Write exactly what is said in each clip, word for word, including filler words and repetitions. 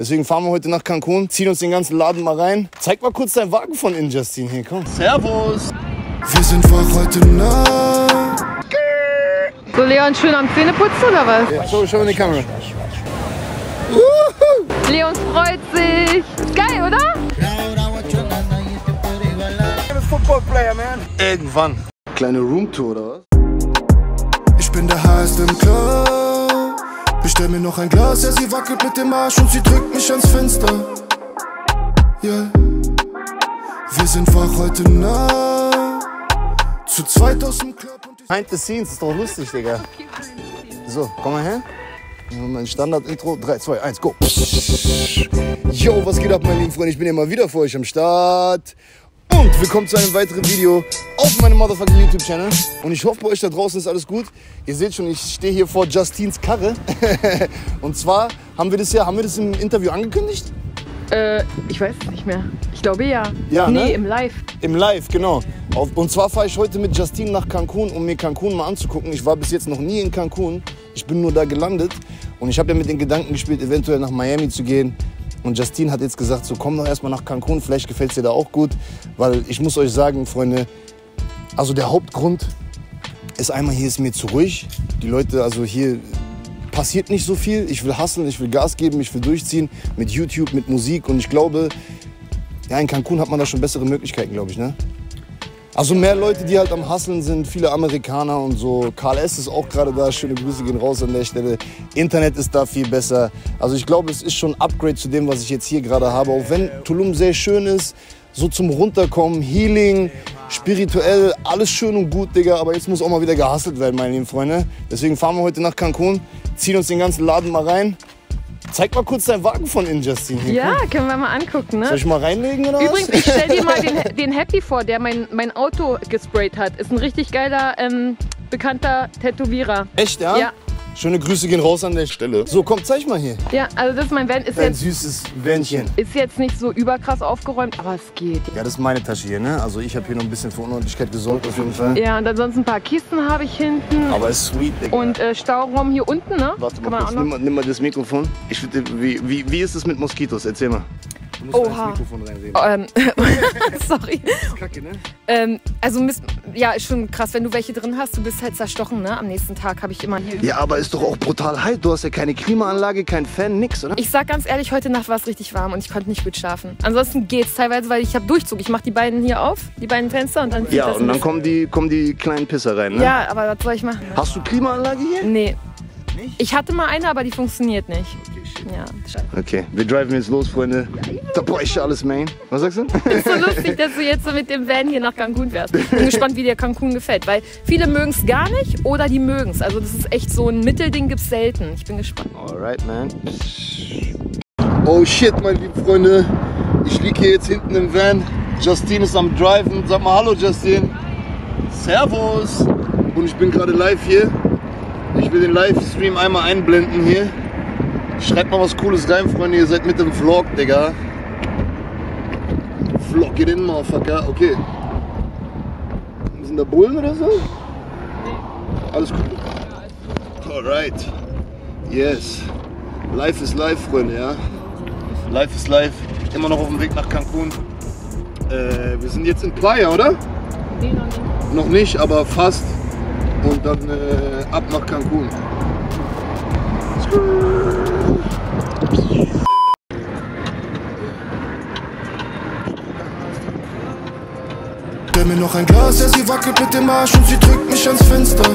Deswegen fahren wir heute nach Cancun, ziehen uns den ganzen Laden mal rein. Zeig mal kurz deinen Wagen von Injustin hier, komm. Servus. Wir sind wach heute Nacht. So, Leon, schön am Zähneputzen oder was? Ja, so, schau in die Kamera. Leon freut sich. Geil, oder? Irgendwann. Kleine Roomtour oder was? Ich bin der Heiß im Club. Bestell mir noch ein Glas, ja, sie wackelt mit dem Arsch und sie drückt mich ans Fenster. Yeah. Wir sind wach heute Nacht, zu zweit aus dem Club und... Behind the scenes, ist doch lustig, Digga. So, komm mal her. Mein Standard-Intro, drei, zwei, eins, go. Yo, was geht ab, meine lieben Freunde? Ich bin hier mal wieder für euch am Start. Und willkommen zu einem weiteren Video auf meinem motherfucking YouTube-Channel. Und ich hoffe, bei euch da draußen ist alles gut. Ihr seht schon, ich stehe hier vor Justines Karre. Und zwar haben wir das ja, haben wir das im Interview angekündigt? Äh, ich weiß es nicht mehr. Ich glaube ja. Ja, nee, ne? Im Live. Im Live, genau. Auf, und zwar fahre ich heute mit Justine nach Cancun, um mir Cancun mal anzugucken. Ich war bis jetzt noch nie in Cancun. Ich bin nur da gelandet. Und ich habe ja mit den Gedanken gespielt, eventuell nach Miami zu gehen. Und Justine hat jetzt gesagt, so komm doch erstmal nach Cancun, vielleicht gefällt es dir da auch gut. Weil ich muss euch sagen, Freunde, also der Hauptgrund ist einmal, hier ist mir zu ruhig. Die Leute, also hier passiert nicht so viel. Ich will hustlen, ich will Gas geben, ich will durchziehen mit YouTube, mit Musik. Und ich glaube, ja, in Cancun hat man da schon bessere Möglichkeiten, glaube ich, ne? Also mehr Leute, die halt am Hustlen sind, viele Amerikaner und so. Karl S. ist auch gerade da, schöne Grüße gehen raus an der Stelle. Internet ist da viel besser. Also ich glaube, es ist schon ein Upgrade zu dem, was ich jetzt hier gerade habe. Auch wenn Tulum sehr schön ist, so zum Runterkommen, Healing, spirituell, alles schön und gut, Digga. Aber jetzt muss auch mal wieder gehustelt werden, meine lieben Freunde. Deswegen fahren wir heute nach Cancun, ziehen uns den ganzen Laden mal rein. Zeig mal kurz deinen Wagen von Injustin hier. Ja, können wir mal angucken, ne? Soll ich mal reinlegen oder was? Übrigens, ich stell dir mal den, den Happy vor, der mein, mein Auto gesprayt hat. Ist ein richtig geiler, ähm, bekannter Tätowierer. Echt, ja? Ja. Schöne Grüße gehen raus an der Stelle. So, komm, zeig mal hier. Ja, also das ist mein Van. Ist ein jetzt, süßes Vanchen. Ist jetzt nicht so überkrass aufgeräumt, aber es geht. Ja, das ist meine Tasche hier, ne? Also ich habe hier noch ein bisschen für Unordentlichkeit gesorgt auf jeden Fall. Ja, und ansonsten ein paar Kisten habe ich hinten. Aber ist sweet, Digga. Und äh, Stauraum hier unten, ne? Warte mal kurz, nimm mal, nimm mal das Mikrofon. Ich, wie, wie, wie ist es mit Moskitos? Erzähl mal. Du musst Oha. Ins Mikrofon reinsehen. Ähm, sorry. Das ist kacke, ne? Ähm, also, ja, ist schon krass, wenn du welche drin hast, du bist halt zerstochen, ne? Am nächsten Tag habe ich immer hier... Ja, aber ist doch auch brutal heiß. Du hast ja keine Klimaanlage, kein Fan, nix, oder? Ich sag ganz ehrlich, heute Nacht war es richtig warm und ich konnte nicht gut schlafen. Ansonsten geht's teilweise, weil ich habe Durchzug. Ich mache die beiden hier auf, die beiden Fenster und dann... Ja, und dann kommen die, kommen die kleinen Pisser rein, ne? Ja, aber was soll ich machen? Hast du Klimaanlage hier? Nee. Nicht? Ich hatte mal eine, aber die funktioniert nicht. Okay, shit. Ja, scheiße. Okay, wir driven jetzt los, Freunde. Da brauche ich alles, Main. Was sagst du? Ist so lustig, dass du jetzt so mit dem Van hier nach Cancun fährst. Ich bin gespannt, wie dir Cancun gefällt, weil viele mögen es gar nicht oder die mögen es. Also das ist echt so ein Mittelding, gibt's selten. Ich bin gespannt. Alright, man. Oh shit, meine lieben Freunde. Ich liege hier jetzt hinten im Van. Justine ist am driven. Sag mal hallo, Justine. Servus. Und ich bin gerade live hier. Ich will den Livestream einmal einblenden hier. Schreibt mal was Cooles rein, Freunde. Ihr seid mit dem Vlog, Digga. Vlog it in, Motherfucker. Okay. Sind da Bullen oder so? Nee. Alles cool? Alright. Yes. Life is life, Freunde, ja. Life is life. Immer noch auf dem Weg nach Cancun. Äh, wir sind jetzt in Playa, oder? Nee, noch nicht. Noch nicht, aber fast. Und dann äh, ab nach Cancun. Stell mir noch ein Glas, ja, sie wackelt mit dem Arsch und sie drückt mich ans Fenster.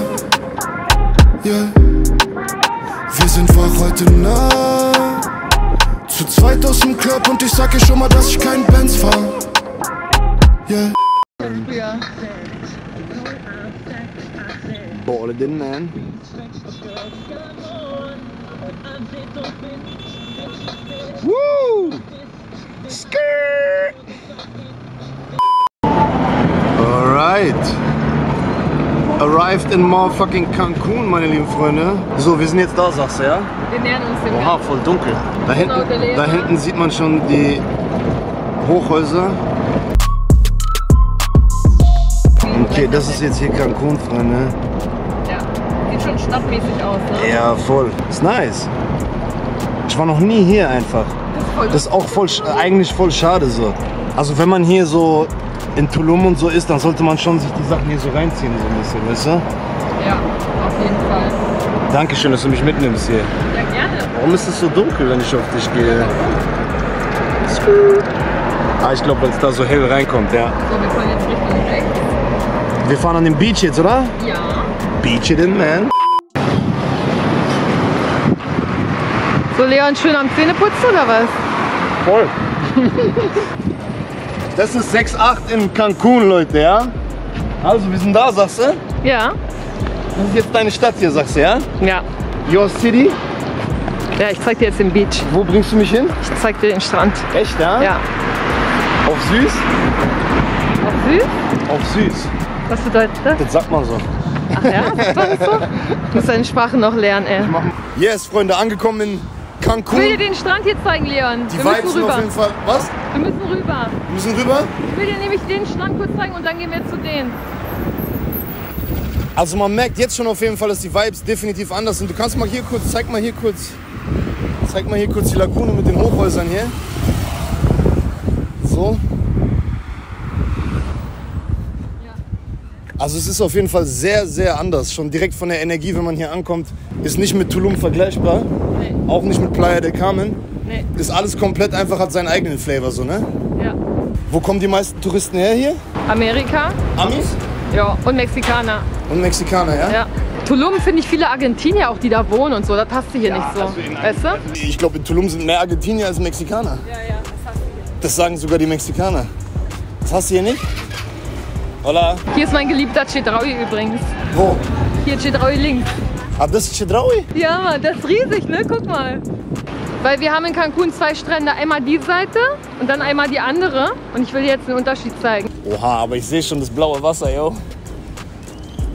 Yeah. Wir sind wach heute Nacht, zu zweit aus dem Club und ich sag ihr schon mal, dass ich kein Benz fahre. Yeah. Ja. Ball it in, man. Woo! Skirt! Alright. Arrived in motherfucking Cancun, meine lieben Freunde. So, wir sind jetzt da, sagst du, ja? Wir nähern uns dem Oha, voll dunkel. Da hinten, da hinten sieht man schon die Hochhäuser. Okay, das ist jetzt hier Cancun, Freunde. Schon stadtmäßig aus, ne? Ja, voll. Ist nice. Ich war noch nie hier einfach. Das ist auch voll, eigentlich voll schade so. Also wenn man hier so in Tulum und so ist, dann sollte man schon sich die Sachen hier so reinziehen, so ein bisschen, weißt du? Ja, auf jeden Fall. Dankeschön, dass du mich mitnimmst hier. Ja, gerne. Warum ist es so dunkel, wenn ich auf dich gehe? Ist gut. Ah, ich glaube, weil es da so hell reinkommt, ja. So, wir fahren jetzt Richtung Dreck. Wir fahren an den Beach jetzt, oder? Ja. Beach it in, man. So, Leon, schön am Zähneputzen, oder was? Voll. Das ist sechs Komma acht in Cancun, Leute, ja? Also, wir sind da, sagst du? Ja. Das ist jetzt deine Stadt hier, sagst du, ja? Ja. Your city? Ja, ich zeig dir jetzt den Beach. Wo bringst du mich hin? Ich zeig dir den Strand. Echt, ja? Ja. Auf süß? Auf süß? Auf süß. Was bedeutet das? Das sagt man so. Ach ja? Das sagt man so? Du musst deine Sprache noch lernen, ey. Yes, Freunde, angekommen in Cancun. Ich will dir den Strand hier zeigen, Leon. Die Wir Vibes müssen rüber. Auf jeden Fall. Was? Wir müssen rüber. Wir müssen rüber? Ich will dir nämlich den Strand kurz zeigen und dann gehen wir zu denen. Also man merkt jetzt schon auf jeden Fall, dass die Vibes definitiv anders sind. Du kannst mal hier kurz, zeig mal hier kurz, zeig mal hier kurz die Lagune mit den Hochhäusern hier. So. Also es ist auf jeden Fall sehr, sehr anders. Schon direkt von der Energie, wenn man hier ankommt, ist nicht mit Tulum vergleichbar. Nee. Auch nicht mit Playa del Carmen. Nee. Ist alles komplett einfach, hat seinen eigenen Flavor so, ne? Ja. Wo kommen die meisten Touristen her hier? Amerika. Amis? Ja, und Mexikaner. Und Mexikaner, ja? Ja. Tulum finde ich viele Argentinier auch, die da wohnen und so. Das passt hier ja, nicht so. Also weißt du? Ich glaube, in Tulum sind mehr Argentinier als Mexikaner. Ja, ja, das hast du hier. Das sagen sogar die Mexikaner. Das hast du hier nicht? Hola. Hier ist mein geliebter Chedraui übrigens. Wo? Hier Chedraui links. Ah, das ist Chedraui? Ja, Mann, das ist riesig, ne? Guck mal. Weil wir haben in Cancun zwei Strände. Einmal die Seite und dann einmal die andere. Und ich will dir jetzt den Unterschied zeigen. Oha, aber ich sehe schon das blaue Wasser, yo.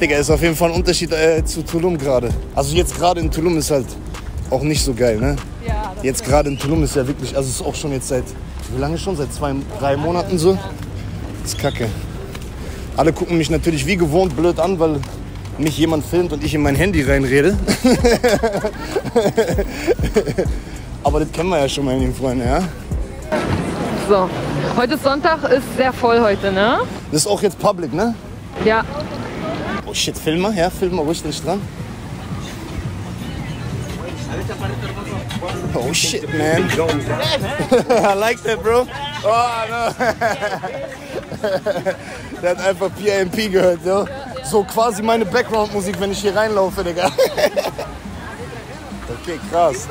Digga, ist auf jeden Fall ein Unterschied äh, zu Tulum gerade. Also jetzt gerade in Tulum ist halt auch nicht so geil, ne? Ja. Jetzt gerade in Tulum ist ja wirklich, also ist auch schon jetzt seit, wie lange schon? Seit zwei, drei Monaten so? Das ist kacke. Alle gucken mich natürlich wie gewohnt blöd an, weil mich jemand filmt und ich in mein Handy reinrede. Aber das kennen wir ja schon, meine Freunde, ja? So, heute ist Sonntag, ist sehr voll heute, ne? Das ist auch jetzt public, ne? Ja. Oh shit, film mal, ja, film mal ruhig den Strand. Oh shit, man. I like that, bro. Oh, no. Der hat einfach P I M P gehört, yo. So quasi meine Background-Musik, wenn ich hier reinlaufe, Digga. Okay, krass.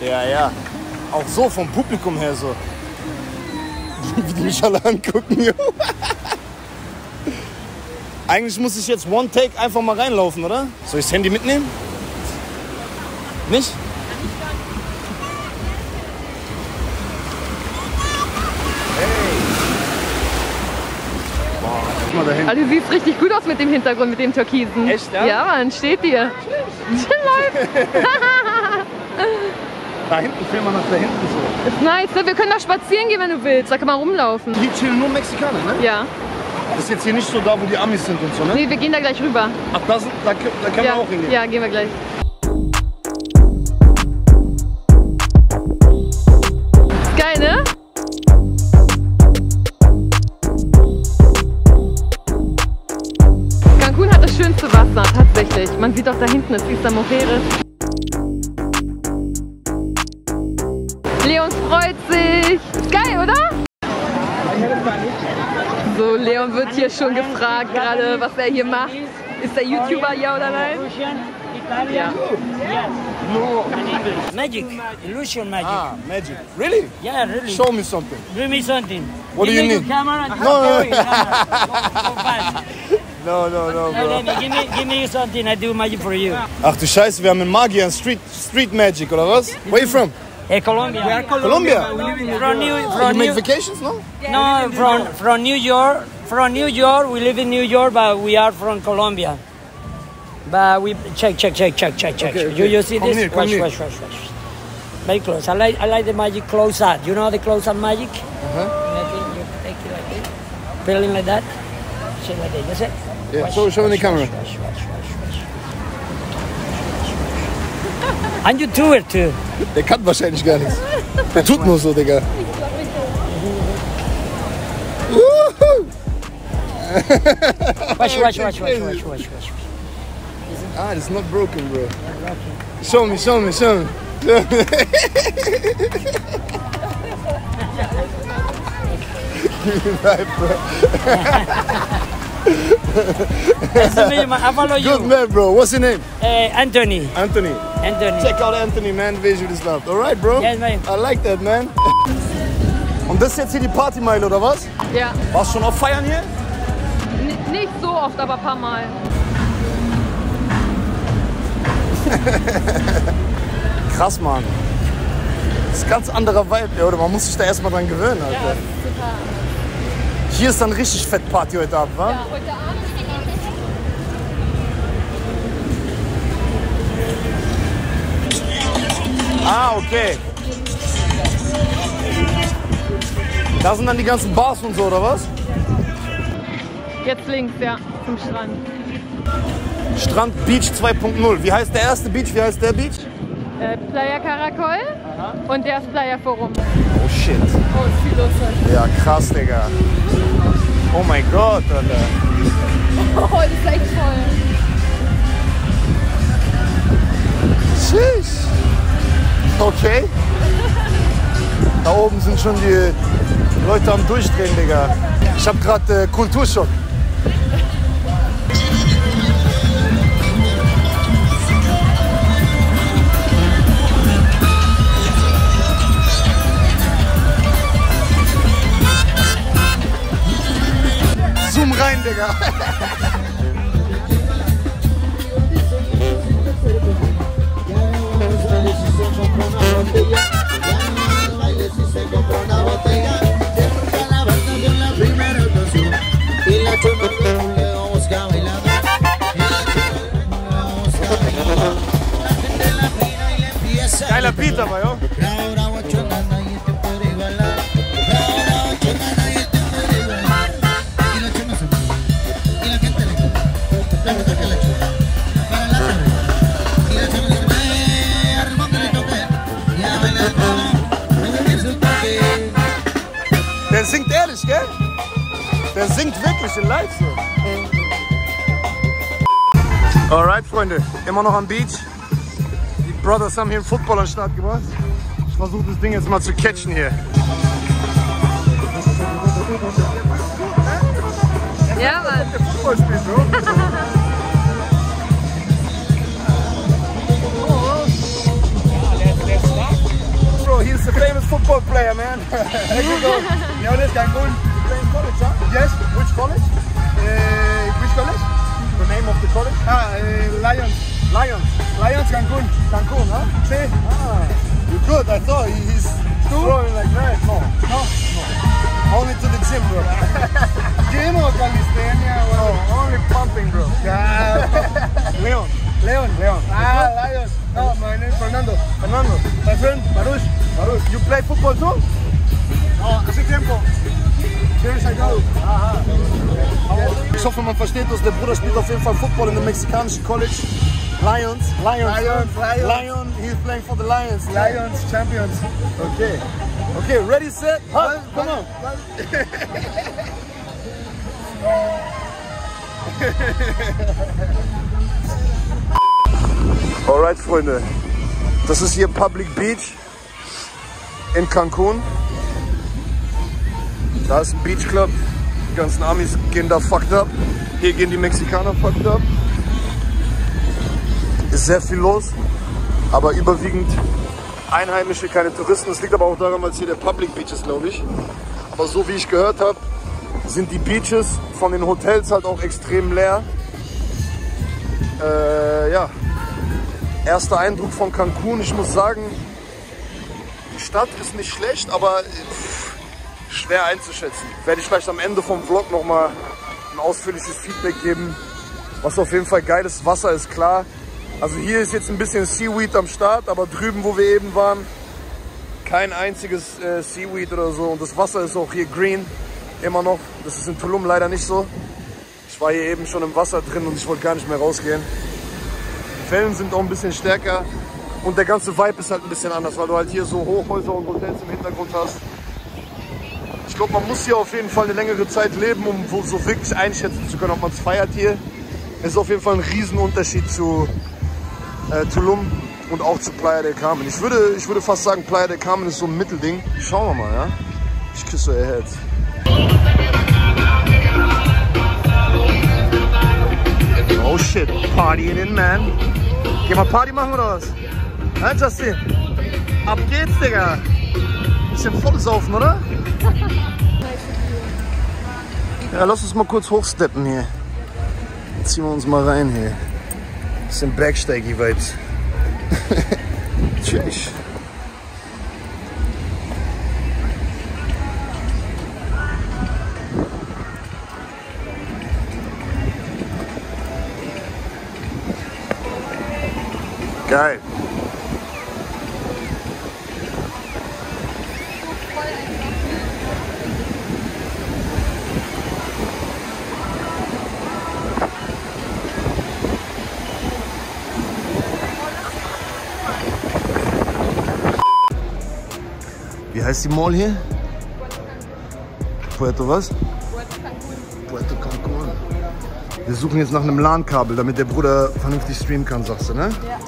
Ja, ja. Auch so vom Publikum her so. Wie die mich alle angucken, yo. Eigentlich muss ich jetzt One Take einfach mal reinlaufen, oder? Soll ich das Handy mitnehmen? Nicht? Hey. Boah, also du siehst richtig gut aus mit dem Hintergrund, mit dem Türkisen. Echt, ja? Ja, Mann, steht dir. Da hinten filmen wir nach da hinten so. Ist nice, ne? Wir können da spazieren gehen, wenn du willst. Da kann man rumlaufen. Hier chillen nur Mexikaner, ne? Ja. Das ist jetzt hier nicht so da, wo die Amis sind und so, ne? Nee, wir gehen da gleich rüber. Ach, da, sind, da, da können ja, wir auch hingehen? Ja, gehen wir gleich. Geil, ne? Cancun hat das schönste Wasser, tatsächlich. Man sieht auch da hinten, das ist der Mujeres. Leon freut sich. Geil, oder? So, Leon wird hier schon gefragt, gerade was er hier macht. Ist er YouTuber, ja oder nein? Ja. No. Magic. Illusion magic. Ah, magic. Really? Yeah, really. Show me something. Bring me something. What do you need? Give me your camera. No, no, no, bro. Give me, give me something. I do magic for you. Ach du Scheiße, wir haben einen Magier, Street, Street Magic, oder was? Where are you from? Hey, Colombia. We are Colombia. Colombia. We live in from New, from you make New... vacations, no? Yeah. No, from from New York. From New York, we live in New York, but we are from Colombia. But we check, check, check, check, check, check. Okay, okay. You, you see come this? Near, watch, watch, watch, watch. Very close. I like, I like the magic close up. You know the close up magic? Uh huh. I think you take it like this, feeling like that, shit like that. That's it. Yeah. Watch, show, show watch, in the camera. Watch, watch, watch, watch, watch. Ein YouTuber, too. Der kann wahrscheinlich gar nichts. Der tut nur so, Digga. Watch, watch, watch, watch, watch, watch, watch. Ah, it's not broken, bro. Show me, show me, show me. Give me life, bro. Good man, bro. What's your name? Uh, Anthony. Anthony. Anthony. Check out Anthony, man. Visual is loved. Alright, bro? Yes, man. I like that, man. Und das ist jetzt hier die Partymeile, oder was? Ja. Warst du schon auf Feiern hier? N nicht so oft, aber ein paar Mal. Krass, Mann. Das ist ein ganz anderer Vibe, oder? Man muss sich da erstmal dran gewöhnen, Alter. Ja, total. Hier ist dann richtig fett Party heute Abend, wa? Ja, heute Abend. Ah, okay. Da sind dann die ganzen Bars und so, oder was? Jetzt links, ja, zum Strand. Strand Beach zwei Punkt null. Wie heißt der erste Beach? Wie heißt der Beach? Äh, Playa Caracol. Aha. Und der ist Playa Forum. Oh shit. Oh, ist viel los heute. Ja, krass, Digga. Oh mein Gott, Alter. Oh, heute ist echt voll. Tschüss. Okay. Da oben sind schon die Leute am Durchdrehen, Digga. Ich hab gerade äh, Kulturschock. Zoom rein, Digga. Geiler Beat dabei, ja? Der singt ehrlich, gell? Der singt wirklich in live so. Alright, Freunde, immer noch am Beach. Die Brothers haben hier einen Football an den Start gebracht. Ich versuche das Ding jetzt mal zu catchen hier. Ja, Mann. Der Football spielt, Bro. He's the famous football player, man. Leones Cancun. You play in college, huh? Yes. Which college? Uh, which college? The name of the college? Ah, uh, Lions. Lions. Lions Cancun. Cancun, huh? See? Ah, you're good. I thought he's throwing like that. No, no, no. Only to the gym, bro. Gym or calisthenia? No, only pumping, bro. Yeah. Leon. Leon. Leon. Ah, Lions. No, my name is Fernando. Fernando. My friend, Baruch. Baruch. You play football too? Oh, hace tiempo. Years ago. Aha. Ich hoffe, man versteht das. Der Bruder spielt auf jeden Fall Football in der mexikanischen College. Lions. Lions. Lions. Lions. Lion. He's playing for the Lions. Lions Champions. Okay. Okay, ready, set, hop. Come on. Alright, Freunde, das ist hier Public Beach in Cancun. Da ist ein Beachclub, die ganzen Amis gehen da fucked up. Hier gehen die Mexikaner fucked up. Ist sehr viel los, aber überwiegend Einheimische, keine Touristen. Das liegt aber auch daran, weil es hier der Public Beach ist, glaube ich. Aber so wie ich gehört habe, sind die Beaches von den Hotels halt auch extrem leer. Äh, ja. Erster Eindruck von Cancun, ich muss sagen, die Stadt ist nicht schlecht, aber pff, schwer einzuschätzen. Werde ich vielleicht am Ende vom Vlog nochmal ein ausführliches Feedback geben, was auf jeden Fall geil ist. Wasser ist klar. Also hier ist jetzt ein bisschen Seaweed am Start, aber drüben, wo wir eben waren, kein einziges äh, Seaweed oder so. Und das Wasser ist auch hier green, immer noch. Das ist in Tulum leider nicht so. Ich war hier eben schon im Wasser drin und ich wollte gar nicht mehr rausgehen. Die Wellen sind auch ein bisschen stärker, Und der ganze Vibe ist halt ein bisschen anders, weil du halt hier so Hochhäuser und Hotels im Hintergrund hast. Ich glaube, man muss hier auf jeden Fall eine längere Zeit leben, um so wirklich einschätzen zu können, ob man es feiert hier. Es ist auf jeden Fall ein Riesenunterschied zu äh, Tulum und auch zu Playa del Carmen. Ich würde, ich würde fast sagen, Playa del Carmen ist so ein Mittelding. Schauen wir mal, ja? Ich küsse ihr Herz. Oh shit, partying in, man. Geh mal Party machen oder was? Hey Justin, ab geht's, Digga. Bisschen voll saufen, oder? Ja, lass uns mal kurz hochsteppen hier. Jetzt ziehen wir uns mal rein hier. Bisschen Backstaggy-Vibes. Tschüss. Geil. Wie heißt die Mall hier? Puerto was? Puerto Cancún. Puerto Cancún. Wir suchen jetzt nach einem LAN-Kabel, damit der Bruder vernünftig streamen kann, sagst du, ne? Ja.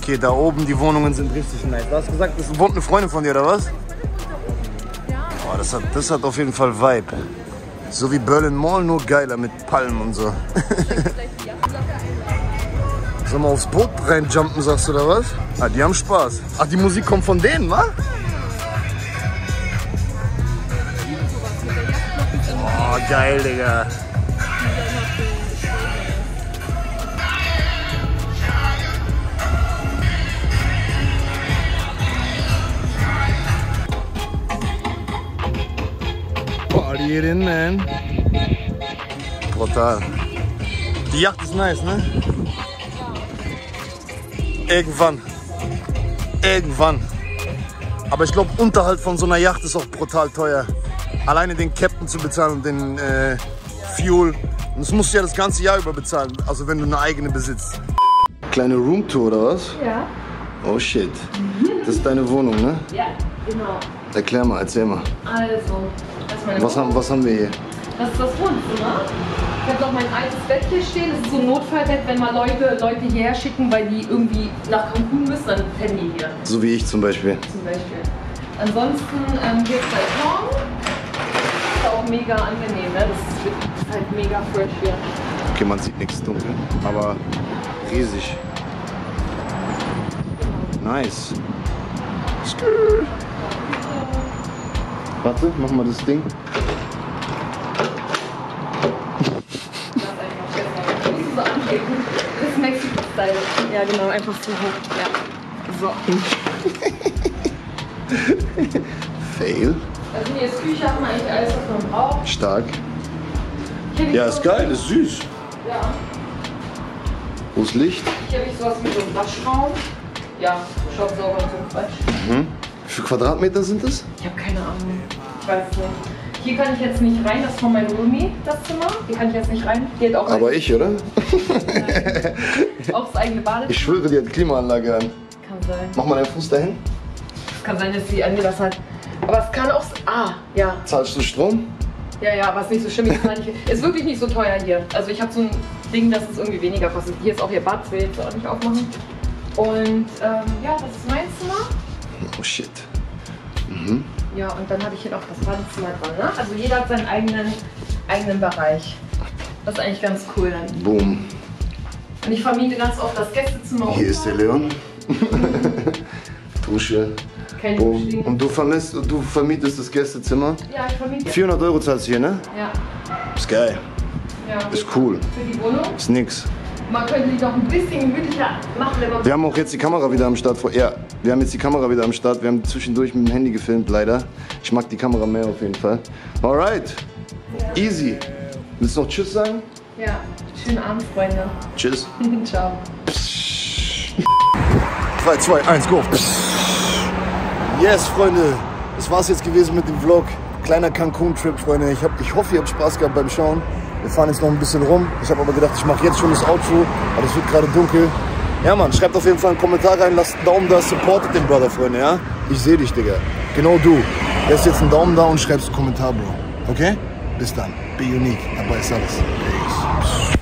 Okay, da oben die Wohnungen sind richtig nice. Du hast gesagt, das wohnt eine Freundin von dir, oder was? Oh, das, hat, das hat auf jeden Fall Vibe. So wie Berlin Mall, nur geiler mit Palmen und so. Sollen wir aufs Boot reinjumpen, sagst du, oder was? Ah, die haben Spaß. Ach, die Musik kommt von denen, wa? Oh, geil, Digga. Hier drin, man. Brutal. Die Yacht ist nice, ne? Irgendwann. Irgendwann. Aber ich glaube, Unterhalt von so einer Yacht ist auch brutal teuer. Alleine den Captain zu bezahlen und den äh, Fuel. Und das musst du ja das ganze Jahr über bezahlen. Also wenn du eine eigene besitzt. Kleine Roomtour oder was? Ja. Oh shit. Das ist deine Wohnung, ne? Ja, genau. Erklär mal, erzähl mal. Also. Was haben, was haben wir hier? Das ist das Wohnzimmer. Ich habe noch mein altes Bett hier stehen. Das ist so ein Notfallbett, wenn mal Leute, Leute hierher schicken, weil die irgendwie nach Cancun müssen, dann pennen die hier. So wie ich zum Beispiel. Zum Beispiel. Ansonsten ähm, hier ist der Raum. Das ist auch mega angenehm, ne? Das ist halt mega fresh hier. Okay, man sieht nichts dunkel, aber riesig. Nice. Warte, mach mal das Ding. Das Mexiko-Style. Ja, genau, einfach so hoch. Ja. So. Fail. Also hier ist Küche, haben wir eigentlich alles, was man braucht. Stark. Ja, ist geil, ist süß. Ja. Wo ist Licht? Hier habe ich sowas mit so einem Waschraum. Ja, Staubsauger und so Quatsch. Mhm. Wie viele Quadratmeter sind das? Ich habe keine Ahnung. Ich weiß nicht. Hier kann ich jetzt nicht rein, das ist von meinem Roomie, das Zimmer. Hier kann ich jetzt nicht rein. Die hat auch aber ich, oder? Auch das eigene Badezimmer. Ich schwöre, die hat Klimaanlage an. Kann sein. Mach mal deinen Fuß dahin. Es kann sein, dass sie angelassen hat. Aber es kann auch... Ah, ja. Zahlst du Strom? Ja, ja, aber es ist nicht so schlimm. Es ist wirklich nicht so teuer hier. Also ich habe so ein Ding, dass es irgendwie weniger kostet. Hier ist auch ihr Bad, das will ich jetzt auch nicht aufmachen. Und ähm, ja, das ist mein Zimmer. Oh shit. Mhm. Ja, und dann habe ich hier noch das Badezimmer dran, ne? Also jeder hat seinen eigenen, eigenen Bereich. Das ist eigentlich ganz cool dann. Boom. Und ich vermiete ganz oft das Gästezimmer. Hier ist der Leon. Dusche. Keine Dusche. Und du, vermisst, du vermietest das Gästezimmer? Ja, ich vermiete. vierhundert Euro zahlst du hier, ne? Ja. Ist geil. Ja. Ist cool. Für die Wohnung? Ist nix. Man könnte die doch ein bisschen gemütlicher machen, wenn man... Wir haben auch jetzt die Kamera wieder am Start. Ja, wir haben jetzt die Kamera wieder am Start. Wir haben zwischendurch mit dem Handy gefilmt, leider. Ich mag die Kamera mehr auf jeden Fall. Alright. Ja. Easy. Willst du noch Tschüss sagen? Ja. Schönen Abend, Freunde. Tschüss. Ciao. drei, zwei, eins, go. Yes, Freunde. Das war's jetzt gewesen mit dem Vlog. Kleiner Cancun-Trip, Freunde. Ich, hab, ich hoffe, ihr habt Spaß gehabt beim Schauen. Wir fahren jetzt noch ein bisschen rum. Ich habe aber gedacht, ich mache jetzt schon das Outro, aber es wird gerade dunkel. Ja, Mann, schreibt auf jeden Fall einen Kommentar rein, lasst einen Daumen da, supportet den Brother, Freunde, ja? Ich sehe dich, Digga. Genau du. Lass jetzt einen Daumen da und schreibst einen Kommentar, Bro. Okay? Bis dann. Be unique. Dabei ist alles. Peace.